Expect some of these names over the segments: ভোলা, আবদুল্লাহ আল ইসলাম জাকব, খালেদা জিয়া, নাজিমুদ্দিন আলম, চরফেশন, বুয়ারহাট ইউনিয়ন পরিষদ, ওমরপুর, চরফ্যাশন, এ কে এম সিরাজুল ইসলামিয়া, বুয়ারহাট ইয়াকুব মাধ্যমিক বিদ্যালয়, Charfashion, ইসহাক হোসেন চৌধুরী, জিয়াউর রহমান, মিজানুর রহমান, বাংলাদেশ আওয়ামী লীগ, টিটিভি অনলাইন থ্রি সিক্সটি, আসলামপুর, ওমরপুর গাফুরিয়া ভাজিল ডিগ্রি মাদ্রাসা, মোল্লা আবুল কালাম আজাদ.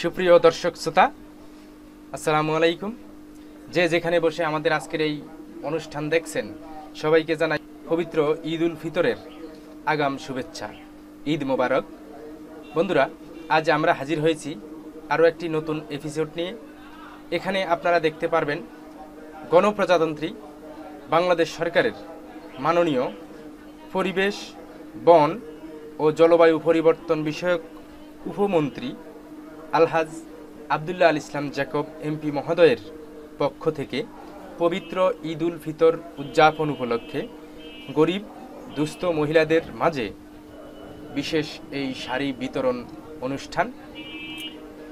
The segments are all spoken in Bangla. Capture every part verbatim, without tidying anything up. সুপ্রিয় দর্শক শ্রোতা, আসসালামু আলাইকুম। যে যেখানে বসে আমাদের আজকের এই অনুষ্ঠান দেখছেন সবাইকে জানাই পবিত্র ঈদ উল ফিতরের আগাম শুভেচ্ছা, ঈদ মোবারক। বন্ধুরা, আজ আমরা হাজির হয়েছি আরও একটি নতুন এপিসোড নিয়ে। এখানে আপনারা দেখতে পারবেন গণপ্রজাতন্ত্রী বাংলাদেশ সরকারের মাননীয় পরিবেশ, বন ও জলবায়ু পরিবর্তন বিষয়ক উপমন্ত্রী আলহাজ আবদুল্লাহ আল ইসলাম জাকব এমপি মহোদয়ের পক্ষ থেকে পবিত্র ঈদ উল ফিতর উদযাপন উপলক্ষে গরিব দুস্থ মহিলাদের মাঝে বিশেষ এই শাড়ি বিতরণ অনুষ্ঠান।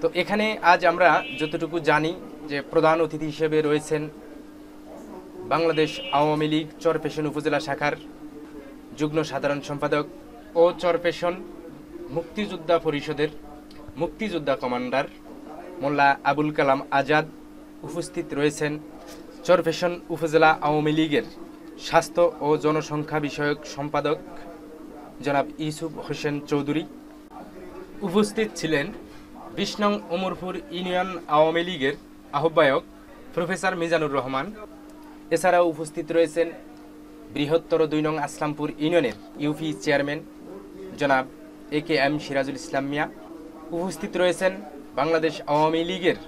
তো এখানে আজ আমরা যতটুকু জানি যে প্রধান অতিথি হিসেবে রয়েছেন বাংলাদেশ আওয়ামী লীগ চরফ্যাশন উপজেলা শাখার যুগ্ম সাধারণ সম্পাদক ও চরফ্যাশন মুক্তিযোদ্ধা পরিষদের মুক্তিযোদ্ধা কমান্ডার মোল্লা আবুল কালাম আজাদ। উপস্থিত রয়েছেন চরফ্যাশন উপজেলা আওয়ামী লীগের স্বাস্থ্য ও জনসংখ্যা বিষয়ক সম্পাদক জনাব ইসহাক হোসেন চৌধুরী। উপস্থিত ছিলেন বিশ নং ওমরপুর ইউনিয়ন আওয়ামী লীগের আহ্বায়ক প্রফেসর মিজানুর রহমান। এছাড়াও উপস্থিত রয়েছেন বৃহত্তর দুই নং আসলামপুর ইউনিয়নের ইউপি চেয়ারম্যান জনাব এ কে এম সিরাজুল ইসলামিয়া। উপস্থিত রয়েছেন বাংলাদেশ আওয়ামী লীগের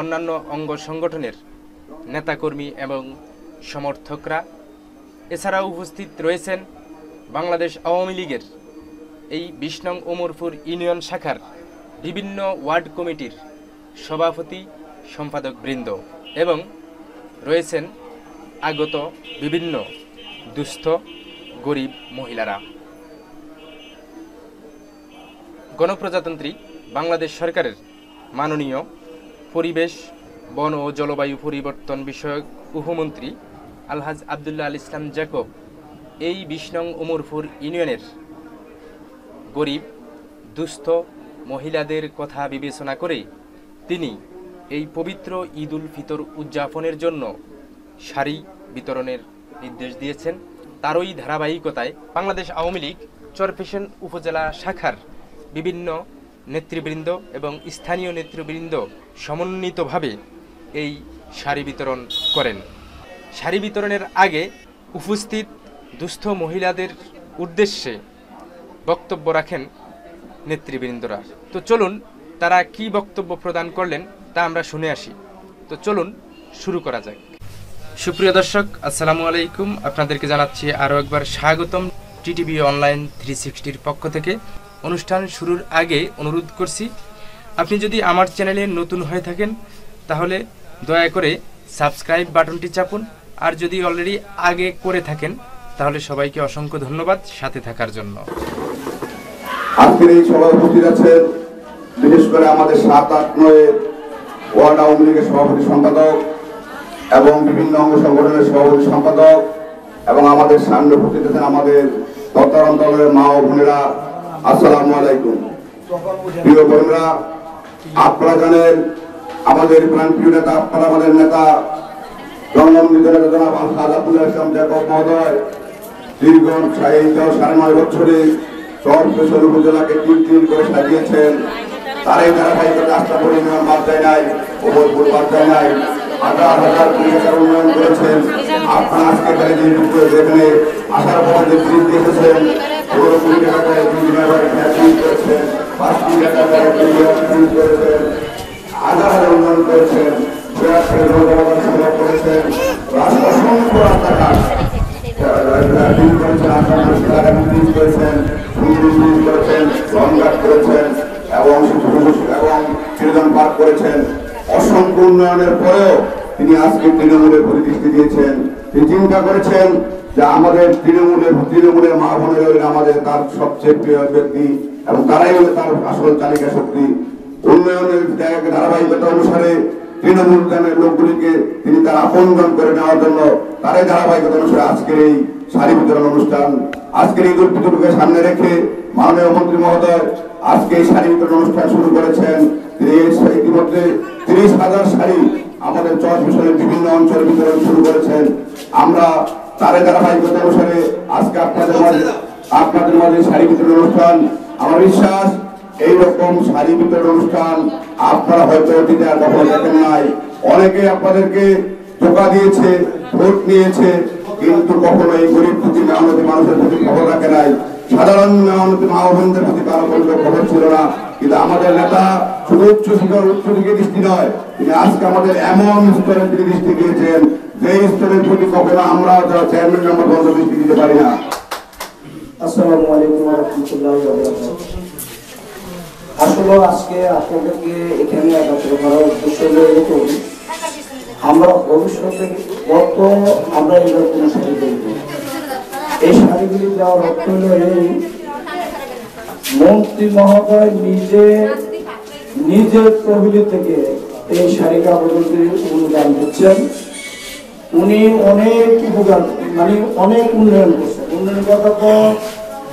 অন্যান্য অঙ্গ সংগঠনের নেতাকর্মী এবং সমর্থকরা। এছাড়াও উপস্থিত রয়েছেন বাংলাদেশ আওয়ামী লীগের এই বিশ নং ওমরপুর ইউনিয়ন শাখার বিভিন্ন ওয়ার্ড কমিটির সভাপতি সম্পাদকবৃন্দ এবং রয়েছেন আগত বিভিন্ন দুস্থ গরিব মহিলারা। গণপ্রজাতন্ত্রী বাংলাদেশ সরকারের মাননীয় পরিবেশ, বন ও জলবায়ু পরিবর্তন বিষয়ক উপমন্ত্রী আলহাজ আবদুল্লাহ আল ইসলাম জাকব এই বিশ নং ওমরপুর ইউনিয়নের গরিব দুস্থ মহিলাদের কথা বিবেচনা করে তিনি এই পবিত্র ঈদ উল ফিতর উদযাপনের জন্য শাড়ি বিতরণের নির্দেশ দিয়েছেন। তারই ধারাবাহিকতায় বাংলাদেশ আওয়ামী লীগ চরফ্যাশন উপজেলা শাখার বিভিন্ন নেতৃবৃন্দ এবং স্থানীয় নেতৃবৃন্দ সমন্বিতভাবে এই শাড়ি বিতরণ করেন। শাড়ি বিতরণের আগে উপস্থিত দুস্থ মহিলাদের উদ্দেশ্যে বক্তব্য রাখেন নেতৃবৃন্দরা। তো চলুন তারা কি বক্তব্য প্রদান করলেন তা আমরা শুনে আসি। তো চলুন শুরু করা যাক। সুপ্রিয় দর্শক, আসসালামু আলাইকুম। আপনাদেরকে জানাচ্ছি আরও একবার স্বাগতম টিটিভি অনলাইন থ্রি সিক্সটির পক্ষ থেকে। অনুষ্ঠান শুরুর আগে অনুরোধ করছি, আপনি যদি আমার চ্যানেলে নতুন হয়ে থাকেন তাহলে দয়া করে সাবস্ক্রাইব বাটনটি চাপুন, আর যদি অলরেডি আগে করে থাকেন তাহলে সবাইকে অসংখ্য ধন্যবাদ সাথে থাকার জন্য। আজকের এই সভায় উপস্থিত আছেন বিশেষ করে আমাদের সাত আট নয় ওয়ার্ড আওয়ামী লীগের সভাপতি সম্পাদক এবং বিভিন্ন অঙ্গ সংগঠনের সভাপতি সম্পাদক এবং আমাদের সামনে উপস্থিত আছেন আমাদের তত্ত্বান্তরের মা ও বোনেরা, আসসালামু আলাইকুম। প্রিয় বোনেরা, আপনারা জানেন আমাদের প্রাণপ্রিয় নেতা, আপনারা আমাদের নেতা জননন্দিত নেতা জনাব আলহাজ আবদুল্লাহ ইসলাম জাকব মহোদয় দীর্ঘ সাড়ে নয় বছরে চরফ্যাশন উপজেলাকে টিল টিল করে সাজিয়েছেন। তারাই ধারাবাহিকতা আস্থা পরিমাণ বাদ দেয় নাই, ওমরপুর বাদ দেয় নাই, হাজার হাজার কোটি টাকার উন্নয়ন করেছেন। আপনারা আজকে তারা যে যেখানে আসার পর যে ব্রিজ দেখেছেন, ষোলো কোটি টাকা তারা ব্রিজ করেছেন, পাঁচ কোটি টাকা তারা ব্রিজ করেছেন, হাজার হাজার উন্নয়ন করেছেন, সেবা করেছেন, রাস্তা অসংখ্য রাস্তাঘাট করেছেন, অসংখ্য উন্নয়নের পরেও তিনি আজকে তৃণমূলের প্রতিষ্ঠিত দিয়েছেন। তিনি চিন্তা করেছেন যে আমাদের তৃণমূলের তৃণমূলের মা বোনেরা আমাদের তার সবচেয়ে প্রিয় ব্যক্তি এবং তারাই হলো তার আসল চালিকা শক্তি। উন্নয়নের ধারাবাহিকতা অনুসারে তৃণমূল গ্রামের লোকগুলিকে তিনি তার আপনজন করে নেওয়ার জন্য তারাই ধারাবাহিকতা অনুসারে আজকের এই শাড়ি বিতরণ অনুষ্ঠান। আজকের এই ঈদুল ফিতরকে সামনে রেখে মাননীয় মন্ত্রী মহোদয় আজকে এই শাড়ি বিতরণ অনুষ্ঠান শুরু করেছেন। তিনি ইতিমধ্যে তিরিশ হাজার শাড়ি আমাদের চরফ্যাশনের বিভিন্ন অঞ্চলে বিতরণ শুরু করেছেন। আমরা তারাই ধারাবাহিকতা অনুসারে আজকে আপনাদের মাঝে আপনাদের মাঝে শাড়ি বিতরণ অনুষ্ঠান। আমার বিশ্বাস এইরকম শাড়ি বিতরণ অনুষ্ঠান আপনারা হয়তো অতীতে আর কখনো দেখেন নাই। অনেকে আপনাদেরকে ধোকা দিয়েছে, ভোট নিয়েছে, কিন্তু কখনো এই গরিব প্রতি মেহনতি মানুষের প্রতি খবর রাখে নাই, সাধারণ মেহনতি মা বোনদের প্রতি কারো কোনো খবর ছিল না। কিন্তু আমাদের নেতা শুধু উচ্চ শিক্ষার উচ্চ দিকে দৃষ্টি নয়, তিনি আজকে আমাদের এমন স্তরে তিনি দৃষ্টি দিয়েছেন যে স্তরের প্রতি কখনো আমরা যারা চেয়ারম্যান আমরা বন্ধ দৃষ্টি দিতে পারি না। আসসালামু আলাইকুম ওয়া রাহমাতুল্লাহি ওয়া বারাকাতুহু। আসলে আজকে আপনাদেরকে এখানে একত্র করার উদ্দেশ্য এরকম, আমরা ভবিষ্যতে কত আমরা এরকম শাড়ি দেব, এই শাড়িগুলি দেওয়ার অর্থ হলো এই মন্ত্রী মহোদয় নিজে নিজের তহবিল থেকে এই শাড়ি কাপড়গুলি অনুদান দিচ্ছেন। উনি অনেক উপকার মানে অনেক উন্নয়ন করছেন। উন্নয়ন কথা তো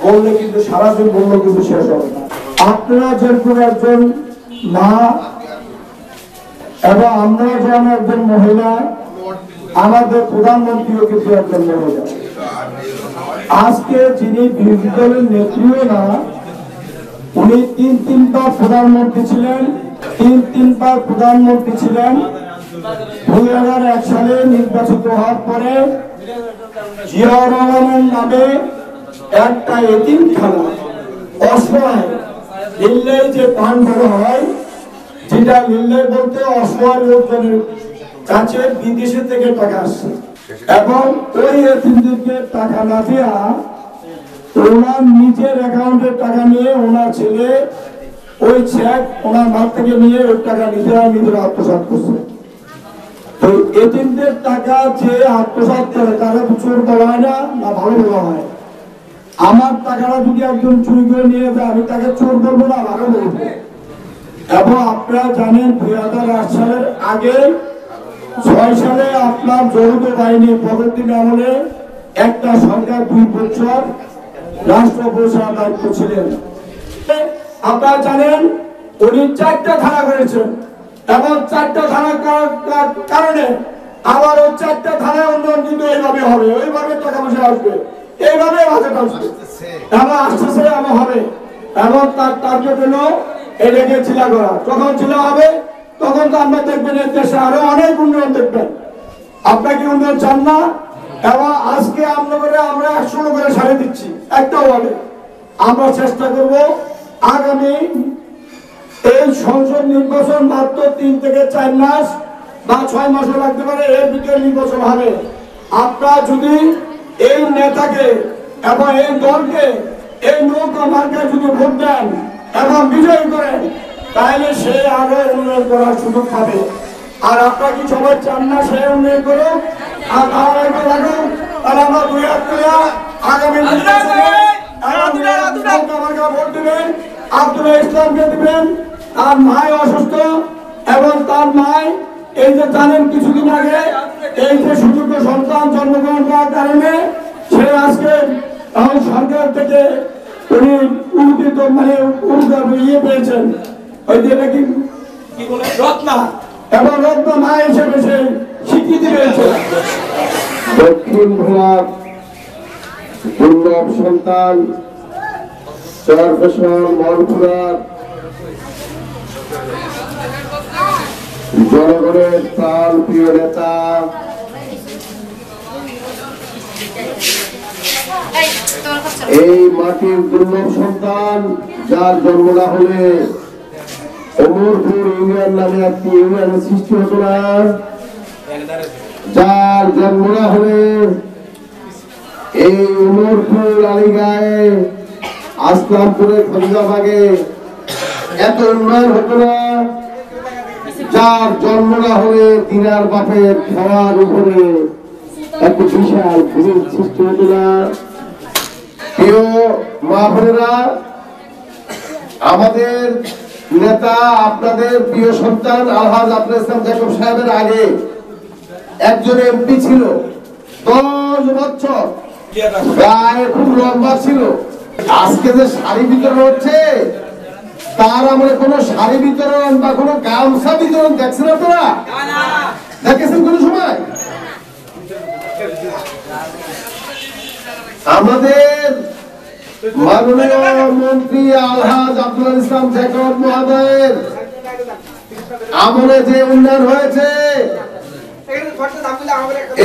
বললে কিন্তু সারাদিন বললেও কিন্তু শেষ হবে না। আপনারা যেরকম একজন মা এবং আমরা যেমন একজন মহিলা, আমাদের প্রধানমন্ত্রীও কিন্তু একজন মহিলা। আজকে যিনি বিরোধী দলের নেত্রীও না, উনি তিন তিনবার প্রধানমন্ত্রী ছিলেন, তিন তিনবার প্রধানমন্ত্রী ছিলেন। দুই হাজার এক সালে নির্বাচিত হওয়ার পরে জিয়াউর রহমানের নামে একটা এতিম খানা অসহায় লিল্লের যে পান ধরা হয়, যেটা লিল্লের বলতে অসহায় লোকজনের কাছে বিদেশে থেকে টাকা আসছে, এবং ওই এতিমদেরকে টাকা না দেওয়া ওনার নিজের অ্যাকাউন্টের টাকা নিয়ে ওনার ছেলে ওই চেক ওনার মাঠ থেকে নিয়ে ওই টাকা নিজেরা নিজেরা আত্মসাৎ করছে। তো এতিমদের টাকা যে আত্মসাৎ করে তারা চোর বলা হয় না, না ভালো বলা হয়। আমার টাকাটা যদি একজন চুরি করে নিয়ে যায়, আমি তাকে চোর বলবো না, ভালো বলবো। এবং আপনারা জানেন দুই হাজার আট সালের আগে ছয় সালে আপনার যৌথ বাহিনী প্রগতির আমলে একটা সরকার দুই বছর রাষ্ট্র পরিচালনার দায়িত্ব ছিলেন। আপনারা জানেন উনি চারটা ধারা করেছেন, এবং চারটা ধারা করার কারণে আবার ওই চারটা ধারা উন্নয়ন কিন্তু এইভাবে হবে, ওইভাবে টাকা পয়সা আসবে, এইভাবে আমার আসতেছে আমার হবে। এবং তার টার্গেট হলো এটাকে জিলা করা। যখন জিলা হবে তখন তো আমরা দেখবেন এর দেশে আরো অনেক উন্নয়ন দেখবেন। আপনাকে উন্নয়ন চান না? এবং আজকে আপনাদের আমরা একশো করে সাড়ে দিচ্ছি একটা ওয়ার্ডে। আমরা চেষ্টা করব আগামী এই সংসদ নির্বাচন মাত্র তিন থেকে চার মাস বা ছয় মাসও লাগতে পারে, এর ভিতরে নির্বাচন হবে। আপনারা যদি এই নেতাকে এবং এই দলকে এই নৌকা মার্কে যদি ভোট দেন এবং বিজয় করেন, তাহলে সে আরো উন্নয়ন করার সুযোগ পাবে। আর আপনারা কি সবাই চান না সে উন্নয়ন করুক? আর তাহলে আমরা দুই হাত করে আগামী নৌকা ভোট দেবেন, আব্দুল ইসলামকে দেবেন। তার মায় অসুস্থ, এবং তার মায় এই যে জানেন কিছুদিন আগে এই যে সুযোগ্য সন্তান জন্মগ্রহণ করার কারণে সে আজকে সরকার থেকে উনি উন্নতিত মানে ইয়ে পেয়েছেন, ওই যে নাকি কি বলে রত্না, এবং রত্না মা হিসেবে সে স্বীকৃতি পেয়েছে। দক্ষিণ ভোলার দুর্লভ সন্তান চারফাশন মোল্লার জনগণের তার প্রিয় নেতা এই মাটির দুর্লভ সন্তান, যার জন্ম না হলে ওমরপুর ইউনিয়ন নামে একটি ইউনিয়নের সৃষ্টি হতো না, যার জন্ম না হলে এই ওমরপুর আলিগায়ে আসলামপুরের খঞ্জাবাগে এত উন্নয়ন হতো না, যার জন্ম না হলে দিনার বাপের খাওয়ার উপরে এত বিশাল ভূমির সৃষ্টি হতো না। প্রিয় মা বোনেরা, আমাদের নেতা আপনাদের প্রিয় সন্তান আলহাজ আব্দুল্লাহ আল ইসলাম জাকব সাহেবের আগে একজন এমপি ছিল, দশ বছর প্রায় খুব লম্বা ছিল। আজকে যে শাড়ি বিতরণ হচ্ছে তার আমরা কোনো শাড়ি বিতরণ বা কোনো গামছা বিতরণ দেখছেন আপনারা? দেখেছেন কোন সময়? আমাদের মাননীয় মন্ত্রী আলহাজ আব্দুল্লাহ আল ইসলাম জাকব মহোদয়ের আমলে যে উন্নয়ন হয়েছে,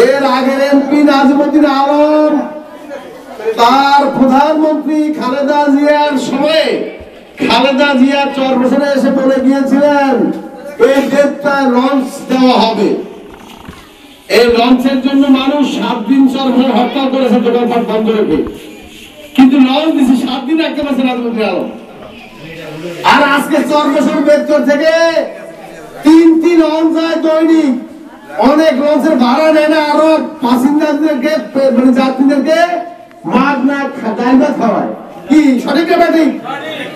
এর আগের এমপি নাজিমুদ্দিন আলম তার প্রধানমন্ত্রী খালেদা জিয়ার সময়ে খালেদা জিয়া চরফেশনে এসে বলে গিয়েছিলেন এই দেশটা লঞ্চ দেওয়া হবে। এই লঞ্চের জন্য মানুষ সাত দিন চরফেশনে হরতাল করেছে, দোকানপাট বন্ধ রেখে, কিন্তু লঞ্চ দিচ্ছে সাত দিন রাখতে পারছে নাজিমুদ্দিন আলম। আর আজকে চরফেশন বেতর থেকে তিন তিন লঞ্চ হয় দৈনিক, অনেক লঞ্চের ভাড়া নেয় না, আরো প্যাসেঞ্জারদেরকে মানে যাত্রীদেরকে মাছ না খাদাই না খাওয়ায়। কি সঠিক না ঠিক?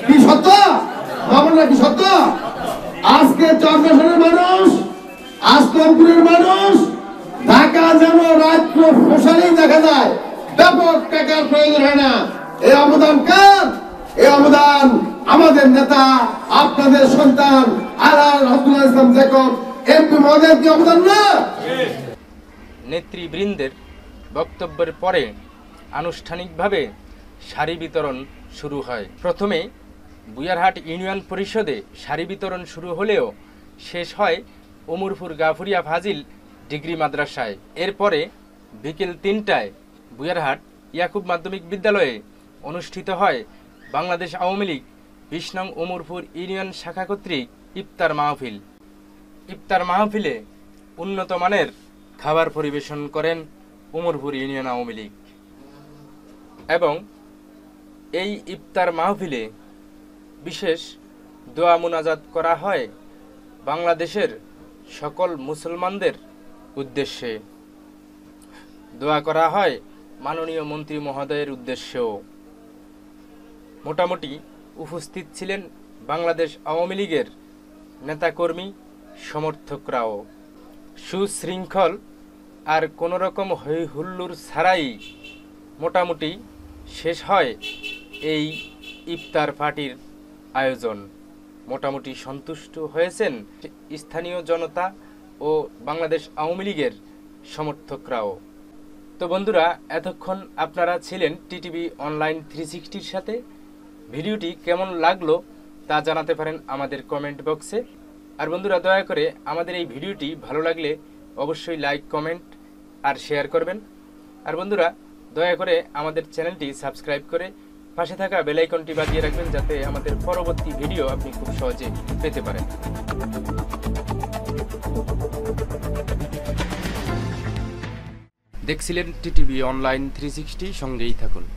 কি সত্য বাবা না? কি সত্য? আজকে চরফেশনের মানুষ, আজমপুরের মানুষ, ঢাকা যেন রাত্র ফসলেই দেখা যায়, ব্যাপক টাকার প্রয়োজন হয় না। এই অবদান কার? এই অবদান আমাদের নেতা, আপনাদের সন্তান আলহাজ আব্দুল্লাহ ইসলাম জাকব এমপি মহোদয়ের কি অবদান না? নেতৃবৃন্দের বক্তব্যের পরে আনুষ্ঠানিকভাবে শাড়ি বিতরণ শুরু হয়। প্রথমে বুয়ারহাট ইউনিয়ন পরিষদে শাড়ি বিতরণ শুরু হলেও শেষ হয় ওমরপুর গাফুরিয়া ভাজিল ডিগ্রি মাদ্রাসায়। এরপরে বিকেল তিনটায় বুয়ারহাট ইয়াকুব মাধ্যমিক বিদ্যালয়ে অনুষ্ঠিত হয় বাংলাদেশ আওয়ামী লীগ বিশ নং ওমরপুর ইউনিয়ন শাখা কর্তৃক ইফতার মাহফিল। ইফতার মাহফিলে উন্নত মানের খাবার পরিবেশন করেন ওমরপুর ইউনিয়ন আওয়ামী লীগ এবং এই ইফতার মাহফিলে বিশেষ দোয়া মোনাজাত করা হয় বাংলাদেশের সকল মুসলমানদের উদ্দেশ্যে, দোয়া করা হয় মাননীয় মন্ত্রী মহোদয়ের উদ্দেশ্যেও। মোটামুটি উপস্থিত ছিলেন বাংলাদেশ আওয়ামী লীগের নেতাকর্মী সমর্থকরাও। সুশৃঙ্খল আর কোনো রকম হৈ হুল্লোড় ছাড়াই মোটামুটি শেষ হয় এই ইফতার পার্টির আয়োজন। মোটামুটি সন্তুষ্ট হয়েছেন স্থানীয় জনতা ও বাংলাদেশ আওয়ামী লীগের সমর্থকরাও। তো বন্ধুরা, এতক্ষণ আপনারা ছিলেন টিটিভি অনলাইন থ্রি সিক্সটির সাথে। ভিডিওটি কেমন লাগলো তা জানাতে পারেন আমাদের কমেন্ট বক্সে। আর বন্ধুরা, দয়া করে আমাদের এই ভিডিওটি ভালো লাগলে অবশ্যই লাইক, কমেন্ট আর শেয়ার করবেন। আর বন্ধুরা, দয়া করে আমাদের চ্যানেলটি সাবস্ক্রাইব করে পাশে থাকা বেল আইকনটি বাজিয়ে রাখবেন, যাতে আমাদের পরবর্তী ভিডিও আপনি খুব সহজে পেতে পারেন। দেখছিলেন টিটিভি অনলাইন থ্রি সিক্সটি, সঙ্গেই থাকুন।